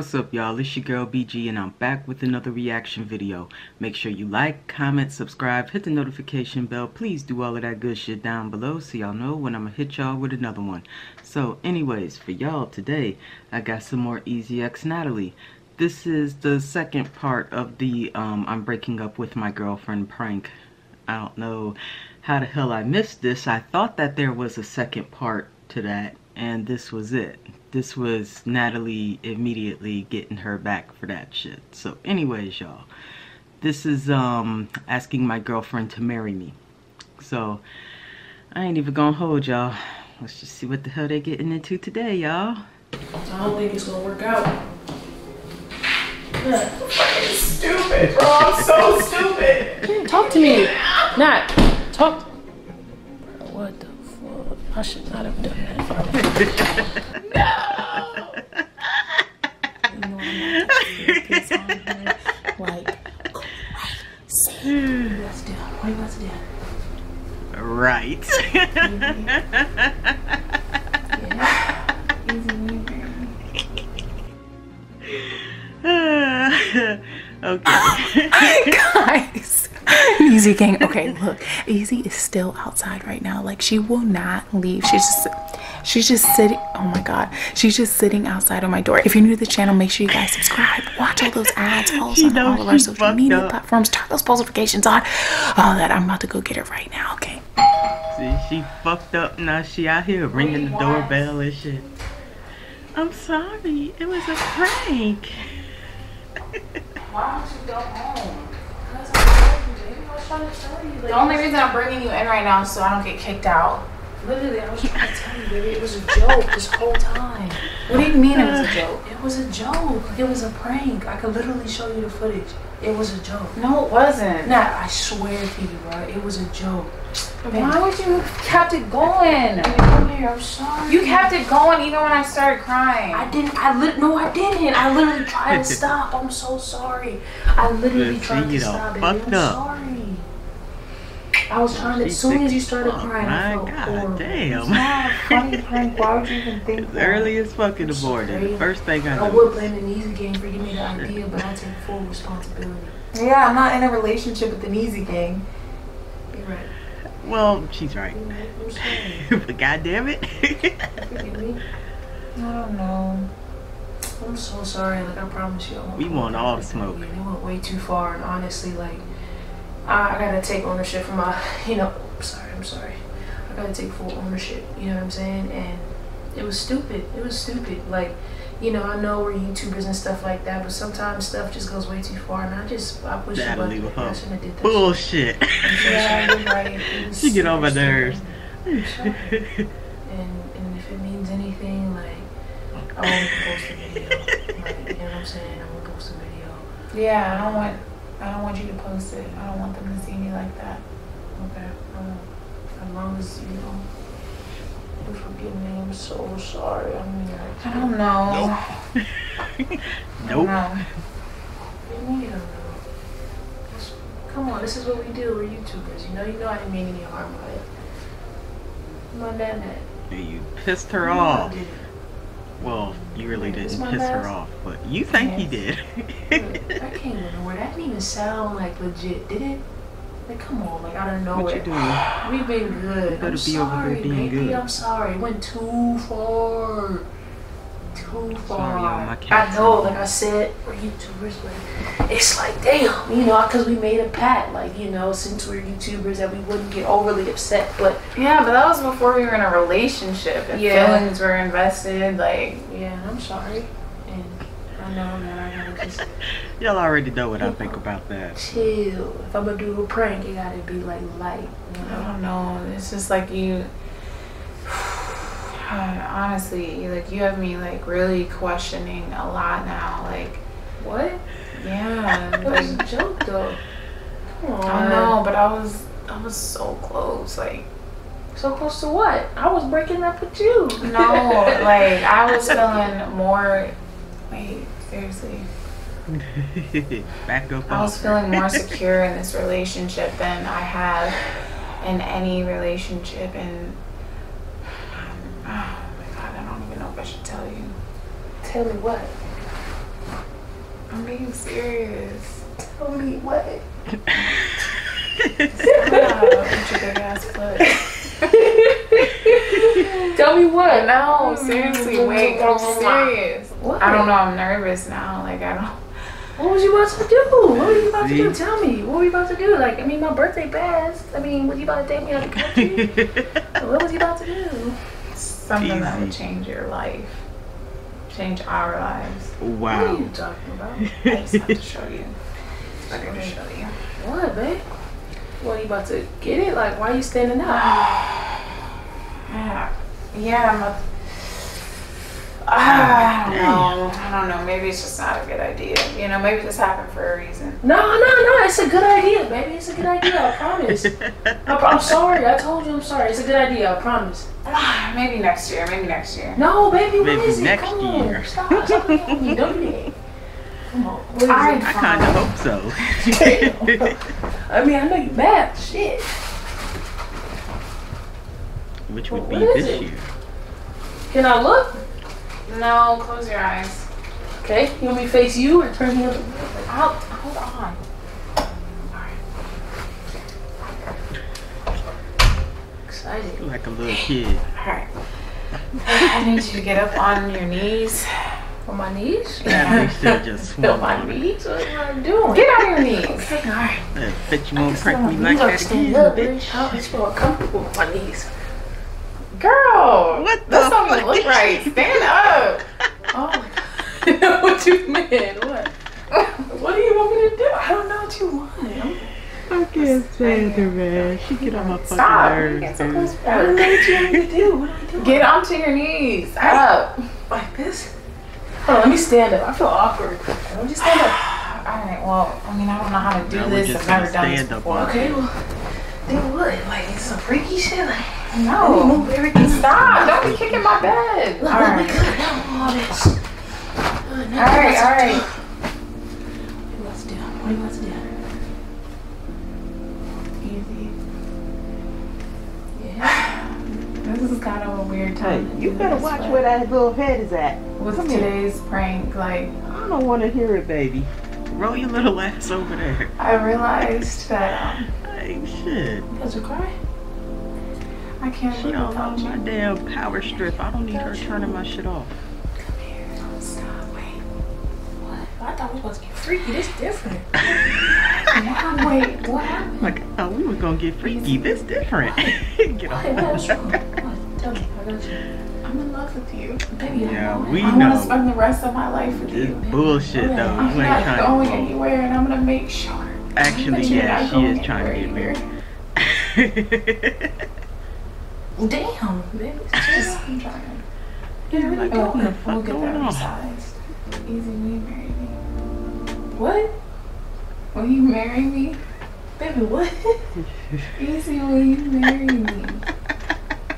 What's up, y'all? It's your girl BG and I'm back with another reaction video. Make sure you like, comment, subscribe, hit the notification bell. Please do all of that good shit down below so y'all know when I'm gonna hit y'all with another one. So anyways, for y'all today, I got some more Ezee x Natalie. This is the second part of the I'm breaking up with my girlfriend prank. I don't know how the hell I missed this. I thought that there was a second part to that and this was it. This was Natalie immediately getting her back for that shit. So anyways, y'all, this is asking my girlfriend to marry me. So I ain't even gonna hold y'all. Let's just see what the hell they getting into today, y'all. I don't think it's gonna work out. Nat, fucking stupid, bro. I'm so stupid. Talk to me, Nat. Talk. Bro, what the fuck? I should not have done that. Right. Okay. Guys. Neesy Gang. Okay, look. Ezee is still outside right now. Like, she will not leave. She's just sitting. Oh my god. She's just sitting outside of my door. If you're new to the channel, make sure you guys subscribe. Watch all those ads. Follow us on all of our social media platforms. Turn those post notifications on. All that. I'm about to go get it right now. Okay. See, she fucked up. Now she out here ringing the doorbell and shit. I'm sorry. It was a prank. Why don't you go home? The only reason I'm bringing you in right now is so I don't get kicked out. Literally, I was trying to tell you, baby, it was a joke this whole time. What do you mean it was a joke? It was a joke. It was a prank. I could literally show you the footage. It was a joke. No, it wasn't. Nah, I swear to you, bro. It was a joke. Baby. Why would you have kept it going? Baby, I'm sorry. You kept it going even when I started crying. I didn't. No, I didn't. I literally tried to stop. I'm so sorry. I literally tried to stop, baby. I'm sorry. I was trying to, as soon as you started crying, I felt horrible. God damn. It's not a funny prank. Why would you even think that? It's early as fuck in the morning. First thing I know. I would blame the Neesy Gang for giving me the idea, but I take full responsibility. Yeah, I'm not in a relationship with the Neesy Gang. You're right. Well, she's right. I'm sorry. But god damn it. Forgive me. I don't know. I'm so sorry. Like, I promise you. We want all the smoke. We went way too far, and honestly, like, I gotta take ownership for my, you know, I'm sorry. I gotta take full ownership, you know what I'm saying? And it was stupid. Like, you know, I know we're YouTubers and stuff like that, but sometimes stuff just goes way too far. And I wish I shouldn't have did that. Bullshit. Yeah, you're right. She get on my nerves. And if it means anything, like, I won't post a video. Like, you know what I'm saying? I won't post a video. Yeah, I don't want you to post it. I don't want them to see me like that. Okay. As long as, you know, you forgive me. I'm so sorry. I mean, I don't know. Nope. Nope. I don't know. Come on, this is what we do. We're YouTubers. You know I didn't mean any harm by it. My bad, Nat. You pissed her off. Well, you really didn't piss her off, but you think you did. Look, I can't even know. That didn't even sound like legit, did it? Like, come on, like, I don't know what you doing. We've been good. You better be over there being good. I'm sorry. It went too far. Too far. I know, like I said, we're YouTubers, but it's like, damn, you know, because we made a pact, like, you know, since we're YouTubers, that we wouldn't get overly upset. But yeah, but that was before we were in a relationship and feelings were invested. Like, yeah, I'm sorry, and I know that I gotta just. Y'all already know what I think about that. Chill. If I'm gonna do a prank, it gotta be like light. You know? I don't know. It's just like you. Honestly, like, you have me, like, really questioning a lot now. Like, what? Yeah. It was a joke, though. Come on. I know, but I was so close. Like, so close to what? I was breaking up with you. No, like, I was feeling more. Wait, seriously. Back up. I was feeling more secure in this relationship than I have in any relationship, and. Oh my god, I don't even know if I should tell you. Tell me what? I'm being serious. Tell me what? Wow, with your big ass foot. Tell me what? No, seriously, wait. I'm serious. What? I don't know. I'm nervous now. Like, I don't. What was you about to do? What were you about to do? Tell me. What were you about to do? Like, I mean, my birthday passed. I mean, were you about to take me out of the country? What was you about to do? Something easy that would change your life. Change our lives. Wow. What are you talking about? I just have to show you. I gotta show you. What, babe? What, are you about to get it? Like, why are you standing up? Yeah, I'm a... I don't know. I don't know. Maybe it's just not a good idea. You know, maybe this happened for a reason. No. It's a good idea, baby. It's a good idea. I promise. I'm sorry. I told you I'm sorry. It's a good idea. I promise. Maybe next year. Maybe next year. No, baby. What maybe is next it? Come year. On. Stop. You don't need it. Come on. I kind of hope so. I mean, I know you're mad. Shit. Which would be this year. Can I look? No, close your eyes. Okay, you want me to face you or turn me up? Out. Hold on. Alright. Excited. Like a little kid. Alright. I need you to get up on your knees. On my knees? Yeah, we still just on my knees? What am I doing? Get on your knees. Okay, alright. I bet you won't crack me like that again, bitch. I'll be more comfortable on my knees. Girl, what the fuck? That's not even look right. Stand up. Oh my god. What you mean? What? What do you want me to do? I don't know what you want. I can't stand her, man. She get on my fucking nerves. Stop. I don't know what you want me to do. What do I do? Get onto your knees. Up. Like this? Oh, let me stand up. I feel awkward. Let me stand up. Alright, well, I mean, I don't know how to do this. I've never done this before. Okay, well. Then what? Like, it's some freaky shit? Like, no. Move everything. Stop. Don't be kicking my bed. All right. All right. What are you about to do? Easy. Yeah. This is kind of a weird time. Hey, you better watch where that little head is at. What's today's prank? Like, I don't want to hear it, baby. Roll your little ass over there. I realized that... Shit. You guys are crying? I can't. She don't own my damn power strip. I don't need her turning my shit off. Come here. Don't stop. Wait. What? I thought we was supposed to get freaky. This different. Wow, wait. What happened? Like, I thought we were going to get freaky. This different. Get off. What's wrong? What? Tell me. I got you. I'm in love with you. Baby, yeah, we know. I want to spend the rest of my life with you. It's bullshit, though. I'm not going anywhere, and I'm going to make sure. Actually, yeah, she is trying to get married. Damn, baby. Just, I'm trying. Get her like, oh, we'll get that resized. Easy, will you marry me? What? Will you marry me? Baby, what? Easy, will you marry me?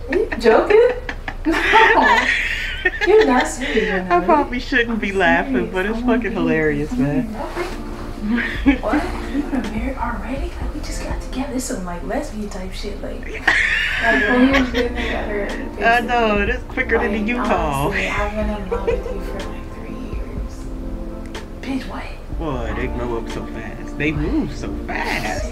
Are you joking? No. You're not serious. Right now, I probably shouldn't be laughing, but it's fucking hilarious, man. What? You were married already? Like, we just got together. It's some like lesbian type shit. Like, when we was getting together. I know, it's quicker like, than the Utah. Honestly, I've been in love with you for like 3 years. Bitch, what? Boy, they grow up so fast. They move so fast.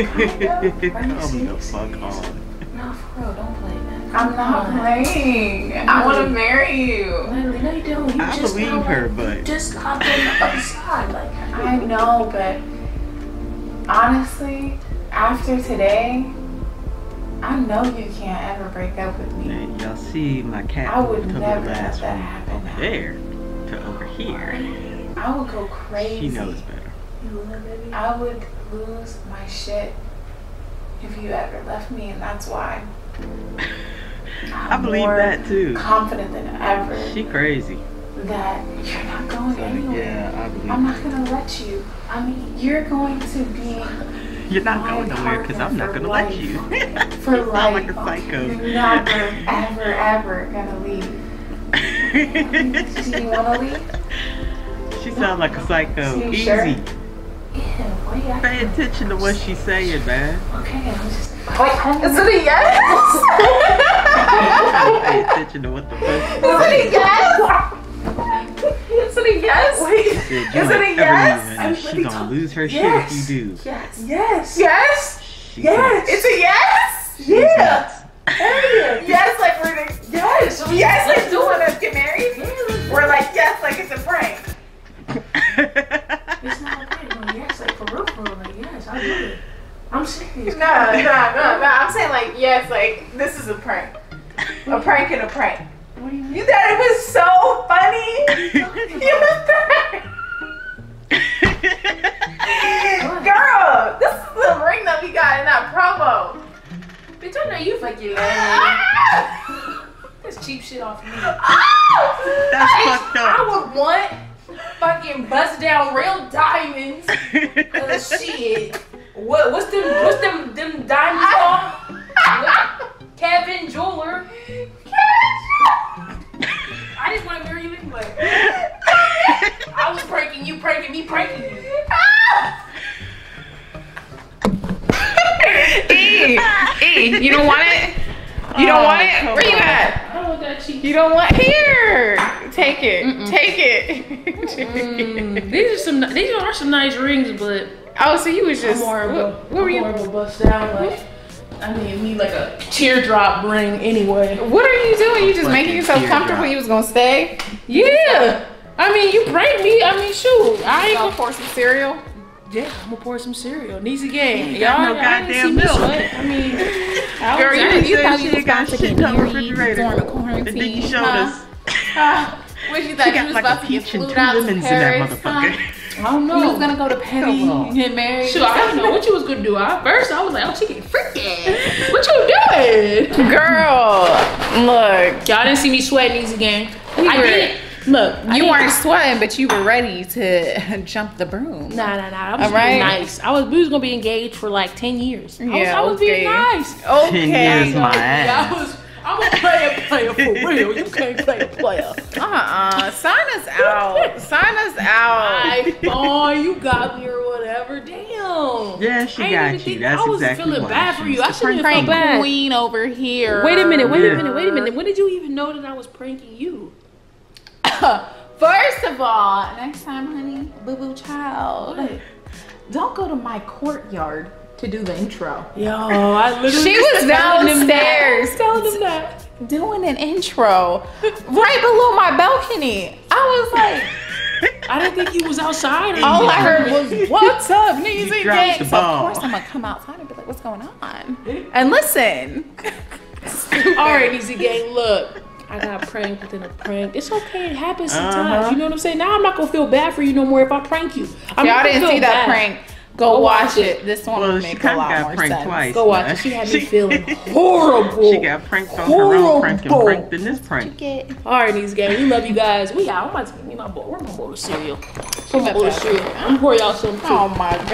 Come the fuck on. Nah, for real, don't play, man. I'm not playing. I want to marry you. Literally, no, you don't. You I believe her, but just hop on the other side. Like, I know, but honestly, after today, I know you can't ever break up with me. Y'all see my cat? I would never let that happen. From there to over here. I would go crazy. She knows better. I would lose my shit if you ever left me, and that's why. I believe that too. Confident than ever. She crazy. That you're not going anywhere. Yeah, I believe. I'm not gonna let you. I mean, you're going to be. You're not going nowhere because I'm not gonna let you. For life. Not like a psycho. You're never, ever gonna leave. Do you wanna leave? She sounds like a psycho. Easy. Sure? Yeah, pay attention to what she's saying, man. Okay, I'm just. Wait, is it a yes? Pay attention to what the fuck. Is it a yes? It's it a yes? Wait. Is it a yes? I'm she's gonna lose her shit if you do. Yes. Yes. Yes. Yes. It's a yes. Yeah. Yes, like we're gonna. Yes. Yes, like do want us get married. We're like yes, like it's a prank. It's not a prank. Yes, like for real, like yes, I do it. I'm serious. No. I'm saying like yes, like this is a prank. A prank and a prank. What do you mean? You thought it was so funny. You thought, girl, this is the ring that we got in that promo. Bitch, I know you fucking lying. That's cheap shit off me. Oh, that's fucked up. I would want fucking bust down real diamonds. Shit. What's them diamonds called? Kevin Jeweler. I just want to marry you anyway. I was pranking you, pranking me, pranking you. E, you don't want it? You don't want it? Where you at? I don't want that cheese. You don't want here. Take it. Mm-mm. Take it. These are some nice rings, but oh, so you was just horrible. What were you? Horrible bust down like. I mean, me like a teardrop ring anyway. What are you doing? You just like making yourself comfortable? You was gonna stay? Yeah. I mean, you pranked me. I mean, shoot. I ain't gonna pour some cereal. Yeah, I'm gonna pour some cereal. Neesy Gang. Y'all know goddamn milk. I mean, girl, you thought you was gonna shit in the refrigerator. And then you showed us. What you thought? She got was like about a peach and two lemons in that motherfucker. I don't know. You was gonna go to Petty and get married. Sure, I don't know what you was gonna do. At first, I was like, oh, she getting freaky. What you doing? Girl, look. Y'all didn't see me sweating these again. I did. Look, you weren't sweating, but you were ready to jump the broom. Nah. I was being nice. We was gonna be engaged for like 10 years. Yeah, I was being nice. Okay. 10 years, my ass. I'm a player for real. You can't play a player. Sign us out. Sign us out. Like, oh, you got me or whatever. Damn. Yeah, she got you. That's exactly what. I was feeling bad for you. I shouldn't have felt bad. Queen over here. Wait a minute. When did you even know that I was pranking you? First of all, next time, honey, boo boo child, don't go to my courtyard to do the intro. Yo, I literally she was downstairs telling them that doing an intro right below my balcony. I was like, I didn't think you was outside. All I heard was, "What's up, Neesy Gang?" So of course I'm gonna come outside and be like, "What's going on?" And listen. All right, Neesy Gang, look. I got pranked within a prank. It's okay, it happens sometimes. You know what I'm saying? Now I'm not gonna feel bad for you no more if I prank you. Y'all didn't see that prank. Go watch it. This one will make a lot more sense. Twice, go watch it. She had me feeling horrible. She got pranked on her own prank and pranked in this prank. All right, these guys. We love you guys. We out. I'm about to give me my bowl. We're gonna bowl of cereal. She's gonna bowl of cereal. I'm pour y'all some too. Oh my god.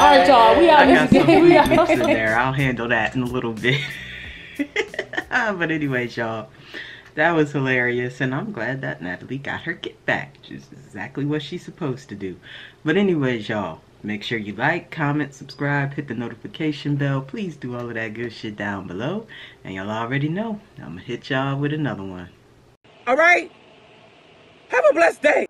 All right, y'all. We out. I got some mix in there. I'll handle that in a little bit. But anyways, y'all. That was hilarious, and I'm glad that Natalie got her get back. She's exactly what she's supposed to do. But anyways, y'all, make sure you like, comment, subscribe, hit the notification bell. Please do all of that good shit down below. And y'all already know, I'm gonna hit y'all with another one. All right, have a blessed day.